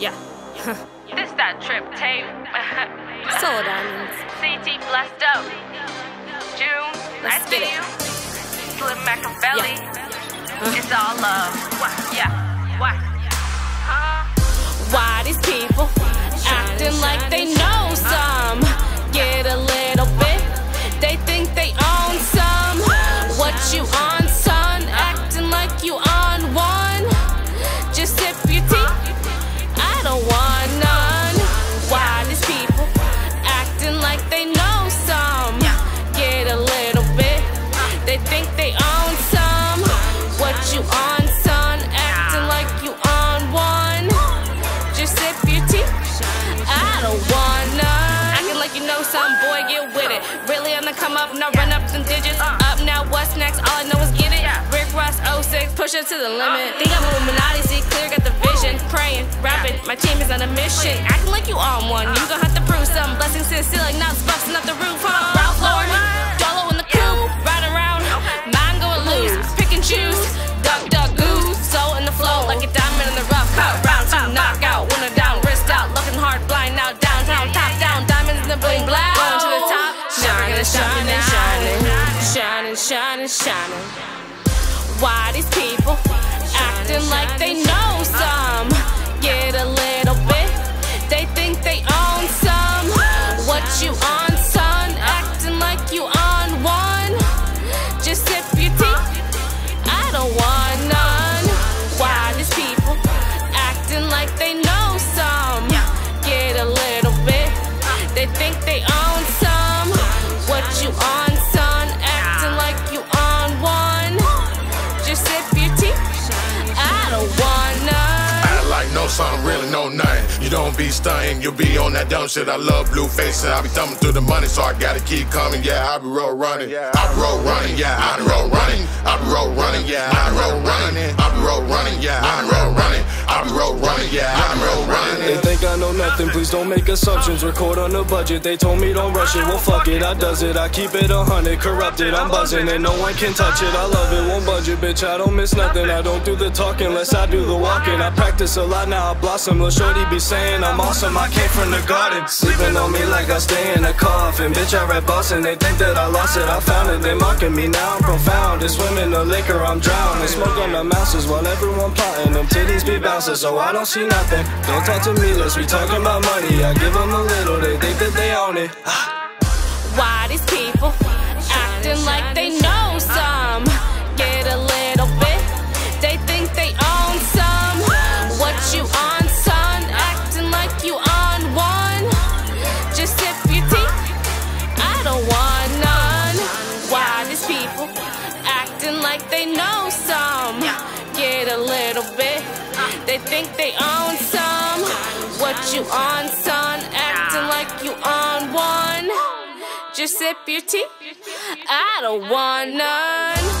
Yeah. This that trip tape. Solo diamonds. CT blessed up. June, let's get it. Slim Machiavelli. Yeah. It's all love. Why? Yeah. Why? Huh? Why these people acting like they know some? Get a little bit. They think they own some. What you on, son? Acting like you on one. Just sip your tea. I don't want none. Why these people acting like they know some? Get a little bit. They think they own some. What you on, son? Acting like you on one. Just sip your tea. I don't want none. Acting like you know some, boy, get with it. Really on the come up, now run up some digits. Up now, what's next? All I know is get it. Rick Ross, 06, push it to the limit. Think I'm Illuminati, see clear, got the vision. Praying, rapping, my team is on a mission. Acting like you on one, you gon' have to prove some. Blessings to the ceiling, now it's busting up the roof, huh? Ralph Lauren, wallow in the coupe, ride around, mine going loose. Pick and choose, duck, duck, goose. Soul in the flow, like a diamond in the rough. Cut round two, knock out, winner down, wrist out. Looking hard, blind now, downtown, top down. Diamonds in the bling, black, going to the top. Shining, shining, shining, shining, shining, shining. Why these people acting like they know some? Get a little bit, they think they own some. What you on, son? Acting like you on one. Just sip your tea. I don't want none. Why these people acting like they know some? Get a little bit, they think they own some. What you on, son? Acting like you on one. Just sip your tea. I don't want none. I like no something, really no nothing. You don't be stunning, you be on that dumb shit. I love blue faces, I be thumbing through the money, so I gotta keep coming. Yeah, I be road running, I be road running, yeah, I be road running, I be road running, yeah, I be road running, I be road running, yeah, I be road running, I be road running, yeah, I be road running. They think I know nothing, please don't make assumptions. Record on the budget, they told me don't rush it. Well, fuck it, I does it, I keep it 100. Corrupted, I'm buzzing and no one can touch it. I love it, won't budge it, bitch, I don't miss nothing. I don't do the talking, unless I do the walking. I practice a lot, now I blossom. Lil' shorty be saying I'm awesome, I came from the garden. Sleeping on me like I stay in a coffin. Bitch, I rap Boston, they think that I lost it. I found it, they mocking me, now I'm profound. It's women, the liquor, I'm drowning. Smoke on the mouses while everyone plotting. Them titties be bouncing, so I don't see nothing. Don't talk to me, let's be talking about money. I give them a little, they think that they own it. Why these people acting like they know some? Get a little bit, they think they own some. What you on? Like they know some, get a little bit, they think they own some. What you on, son? Acting like you on one. Just sip your tea. I don't want none.